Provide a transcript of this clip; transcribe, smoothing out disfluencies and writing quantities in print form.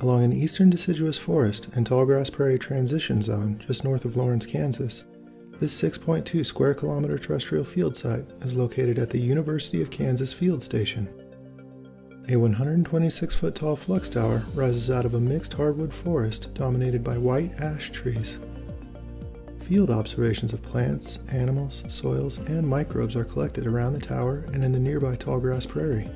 along an eastern deciduous forest and tallgrass prairie transition zone just north of Lawrence, Kansas. This 6.2 square kilometer terrestrial field site is located at the University of Kansas Field Station. A 126-foot tall flux tower rises out of a mixed hardwood forest dominated by white ash trees. Field observations of plants, animals, soils, and microbes are collected around the tower and in the nearby tallgrass prairie.